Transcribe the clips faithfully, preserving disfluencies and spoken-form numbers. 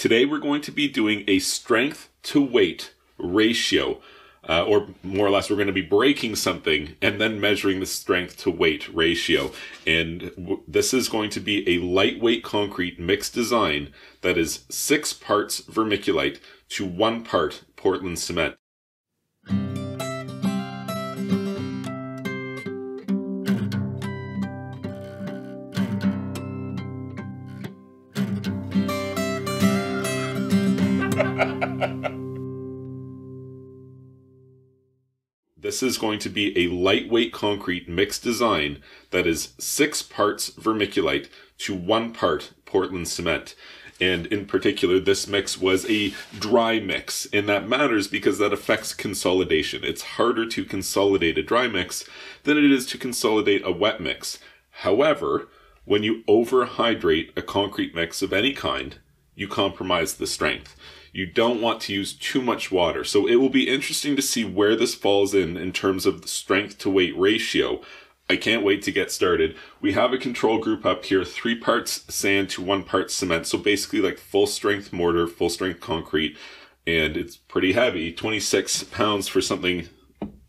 Today we're going to be doing a strength to weight ratio, uh, or more or less we're going to be breaking something and then measuring the strength to weight ratio. And w this is going to be a lightweight concrete mixed design that is six parts vermiculite to one part Portland cement. This is going to be a lightweight concrete mixed design that is six parts vermiculite to one part Portland cement. And in particular, this mix was a dry mix, and that matters because that affects consolidation. It's harder to consolidate a dry mix than it is to consolidate a wet mix. However, when you overhydrate a concrete mix of any kind, you compromise the strength. You don't want to use too much water. So it will be interesting to see where this falls in in terms of the strength to weight ratio. I can't wait to get started. We have a control group up here, three parts sand to one part cement. So basically like full strength mortar, full strength concrete, and it's pretty heavy, twenty-six pounds for something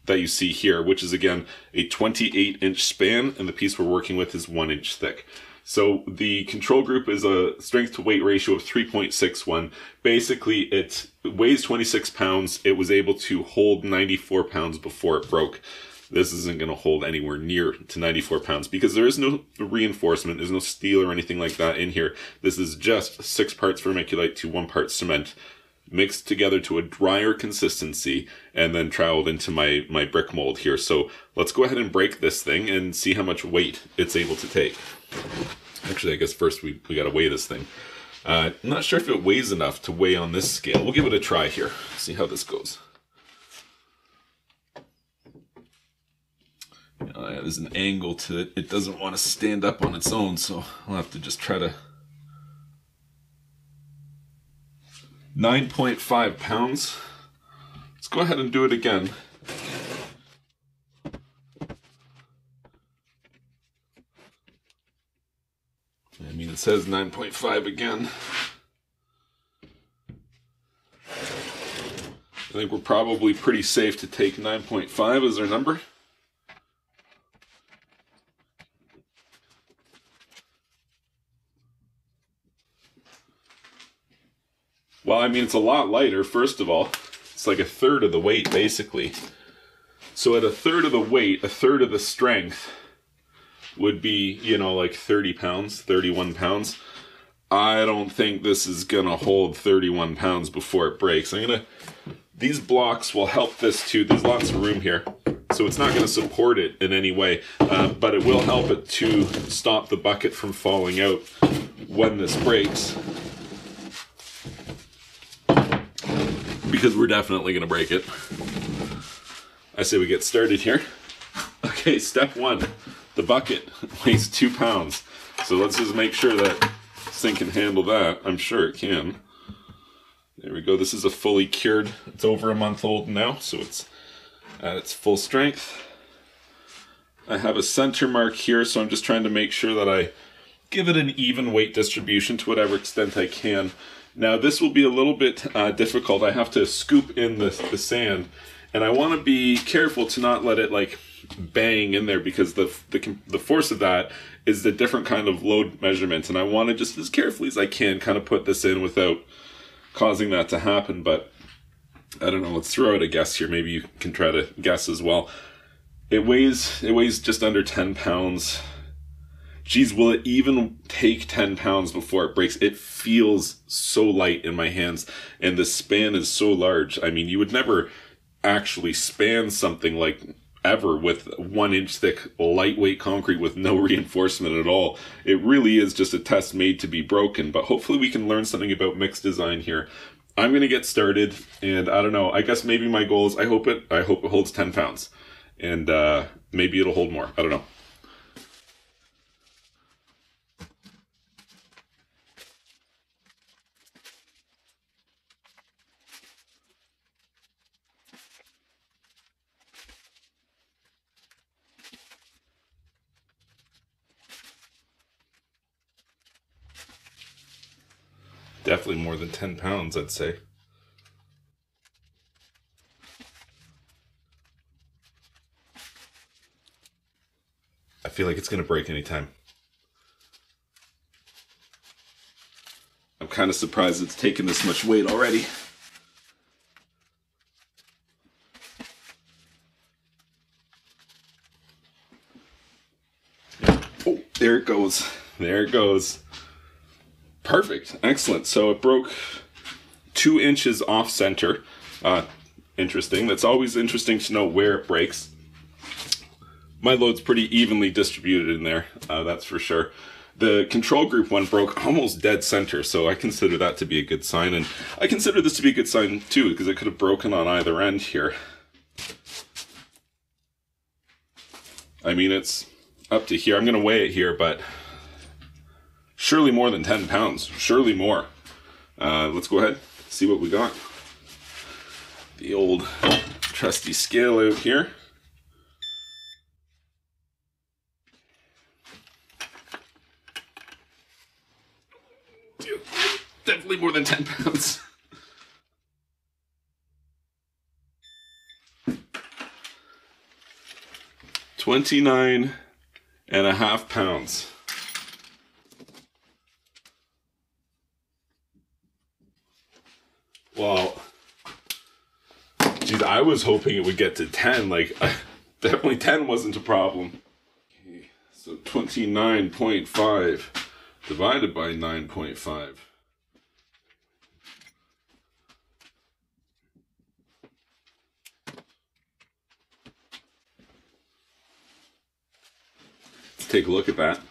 that you see here, which is again a twenty-eight inch span, and the piece we're working with is one inch thick. So the control group is a strength to weight ratio of three point six one. Basically, it weighs twenty-six pounds. It was able to hold ninety-four pounds before it broke. This isn't going to hold anywhere near to ninety-four pounds because there is no reinforcement. There's no steel or anything like that in here. This is just six parts vermiculite to one part cement mixed together to a drier consistency and then troweled into my, my brick mold here. So let's go ahead and break this thing and see how much weight it's able to take. Actually, I guess first we, we got to weigh this thing. Uh, not sure if it weighs enough to weigh on this scale. We'll give it a try here. See how this goes. Uh, there's an angle to it. It doesn't want to stand up on its own, so I'll have to just try to... nine point five pounds. Let's go ahead and do it again. I mean, it says nine point five again. I think we're probably pretty safe to take nine point five as our number. Well, I mean, it's a lot lighter, first of all. It's like a third of the weight, basically. So at a third of the weight, a third of the strength would be, you know, like thirty pounds, thirty-one pounds. I don't think this is gonna hold thirty-one pounds before it breaks. I'm gonna, these blocks will help this too. There's lots of room here, so it's not gonna support it in any way, uh, but it will help it to stop the bucket from falling out when this breaks, because we're definitely gonna break it. I say we get started here. Okay, step one. The bucket weighs two pounds. So let's just make sure that this thing can handle that. I'm sure it can. There we go. This is a fully cured. It's over a month old now, so it's at its full strength. I have a center mark here, so I'm just trying to make sure that I give it an even weight distribution to whatever extent I can. Now this will be a little bit uh, difficult. I have to scoop in the, the sand, and I want to be careful to not let it like bang in there, because the, the the force of that is the different kind of load measurement, and I want to just as carefully as I can kind of put this in without causing that to happen. But I don't know, let's throw out a guess here. Maybe you can try to guess as well. It weighs it weighs just under ten pounds. Geez, will it even take ten pounds before it breaks? It feels so light in my hands, and the span is so large. I mean, you would never actually span something like ever with one inch thick lightweight concrete with no reinforcement at all. It really is just a test made to be broken, but hopefully we can learn something about mixed design here. I'm going to get started, and I don't know, I guess maybe my goal is I hope it, I hope it holds ten pounds, and uh, maybe it'll hold more. I don't know. definitely more than ten pounds, I'd say. I feel like it's going to break anytime. I'm kind of surprised it's taken this much weight already. Oh, there it goes. There it goes. Perfect. Excellent. So it broke two inches off center. Uh, interesting. That's always interesting to know where it breaks. My load's pretty evenly distributed in there, uh, that's for sure. The control group one broke almost dead center, so I consider that to be a good sign, and I consider this to be a good sign too, because it could have broken on either end here. I mean, it's up to here. I'm going to weigh it here, but surely more than ten pounds, surely more. Uh, let's go ahead, see what we got. The old trusty scale out here. Definitely more than ten pounds. twenty-nine and a half pounds. Wow. Geez, I was hoping it would get to ten. Like, I, definitely ten wasn't a problem. Okay, so twenty-nine point five divided by nine point five. Take a look at that.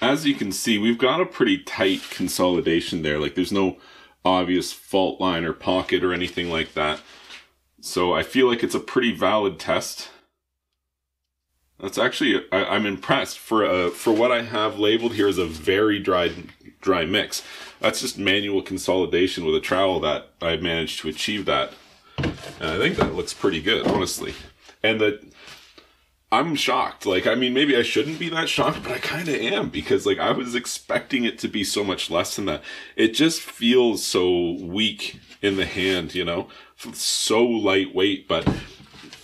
As you can see, we've got a pretty tight consolidation there. Like, there's no obvious fault line or pocket or anything like that. So I feel like it's a pretty valid test. That's actually, I, I'm impressed for a, for what I have labeled here as a very dry, dry mix. That's just manual consolidation with a trowel that I managed to achieve that. And I think that looks pretty good, honestly. And that I'm shocked. Like, I mean, maybe I shouldn't be that shocked, but I kind of am, because like I was expecting it to be so much less than that. It just feels so weak in the hand, you know, so lightweight. But,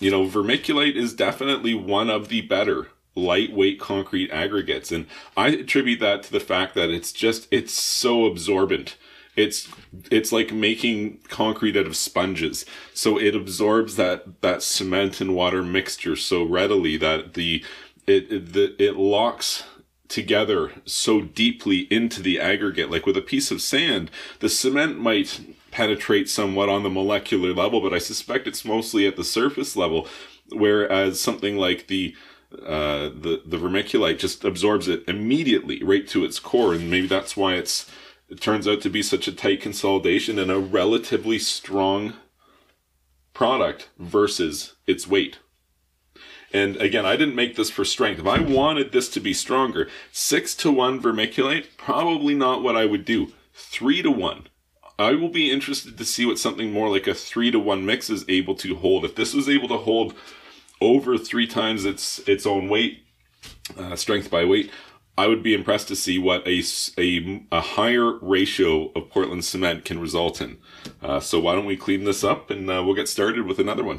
you know, vermiculite is definitely one of the better lightweight concrete aggregates. And I attribute that to the fact that it's just, it's so absorbent. It's it's like making concrete out of sponges. So it absorbs that that cement and water mixture so readily that the it it, the, it locks together so deeply into the aggregate. Like with a piece of sand, the cement might penetrate somewhat on the molecular level, but I suspect it's mostly at the surface level, whereas something like the uh, the the vermiculite just absorbs it immediately right to its core, and maybe that's why it's it turns out to be such a tight consolidation and a relatively strong product versus its weight. And again, I didn't make this for strength. If I wanted this to be stronger, six to one vermiculite, probably not what I would do. Three to one. I will be interested to see what something more like a three to one mix is able to hold. If this was able to hold over three times its, its own weight, uh, strength by weight, I would be impressed to see what a, a, a higher ratio of Portland cement can result in. Uh, so why don't we clean this up, and uh, we'll get started with another one.